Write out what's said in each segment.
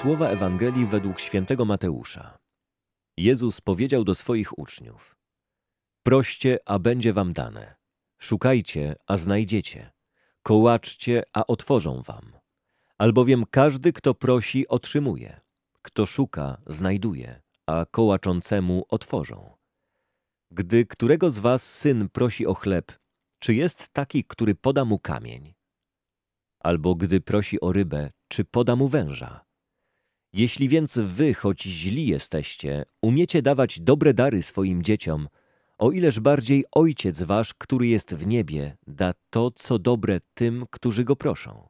Słowa Ewangelii według świętego Mateusza. Jezus powiedział do swoich uczniów: proście, a będzie wam dane. Szukajcie, a znajdziecie. Kołaczcie, a otworzą wam. Albowiem każdy, kto prosi, otrzymuje. Kto szuka, znajduje, a kołaczącemu otworzą. Gdy którego z was syn prosi o chleb, czy jest taki, który poda mu kamień? Albo gdy prosi o rybę, czy poda mu węża? Jeśli więc wy, choć źli jesteście, umiecie dawać dobre dary swoim dzieciom, o ileż bardziej Ojciec wasz, który jest w niebie, da to, co dobre tym, którzy go proszą.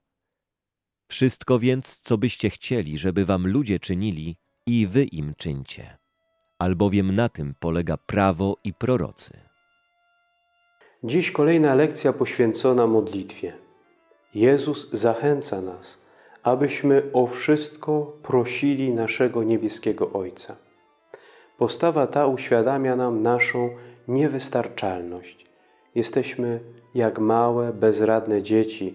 Wszystko więc, co byście chcieli, żeby wam ludzie czynili, i wy im czyńcie. Albowiem na tym polega prawo i prorocy. Dziś kolejna lekcja poświęcona modlitwie. Jezus zachęca nas, abyśmy o wszystko prosili naszego niebieskiego Ojca. Postawa ta uświadamia nam naszą niewystarczalność. Jesteśmy jak małe, bezradne dzieci,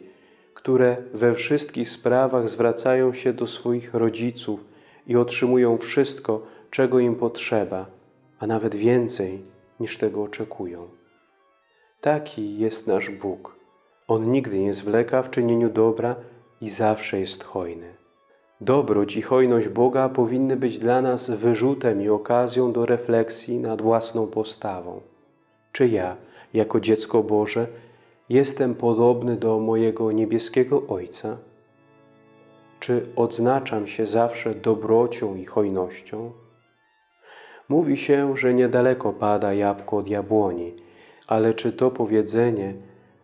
które we wszystkich sprawach zwracają się do swoich rodziców i otrzymują wszystko, czego im potrzeba, a nawet więcej niż tego oczekują. Taki jest nasz Bóg. On nigdy nie zwleka w czynieniu dobra i zawsze jest hojny. Dobroć i hojność Boga powinny być dla nas wyrzutem i okazją do refleksji nad własną postawą. Czy ja, jako dziecko Boże, jestem podobny do mojego niebieskiego Ojca? Czy odznaczam się zawsze dobrocią i hojnością? Mówi się, że niedaleko pada jabłko od jabłoni, ale czy to powiedzenie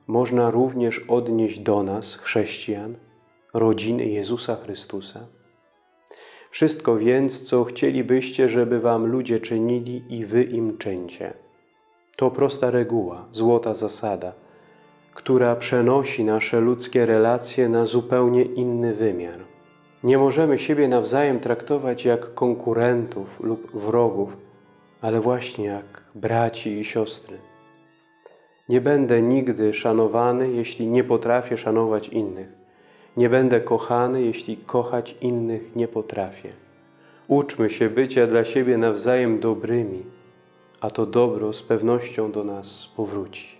można również odnieść do nas, chrześcijan, rodziny Jezusa Chrystusa? Wszystko więc, co chcielibyście, żeby wam ludzie czynili, i wy im czyńcie. To prosta reguła, złota zasada, która przenosi nasze ludzkie relacje na zupełnie inny wymiar. Nie możemy siebie nawzajem traktować jak konkurentów lub wrogów, ale właśnie jak braci i siostry. Nie będę nigdy szanowany, jeśli nie potrafię szanować innych. Nie będę kochany, jeśli kochać innych nie potrafię. Uczmy się bycia dla siebie nawzajem dobrymi, a to dobro z pewnością do nas powróci.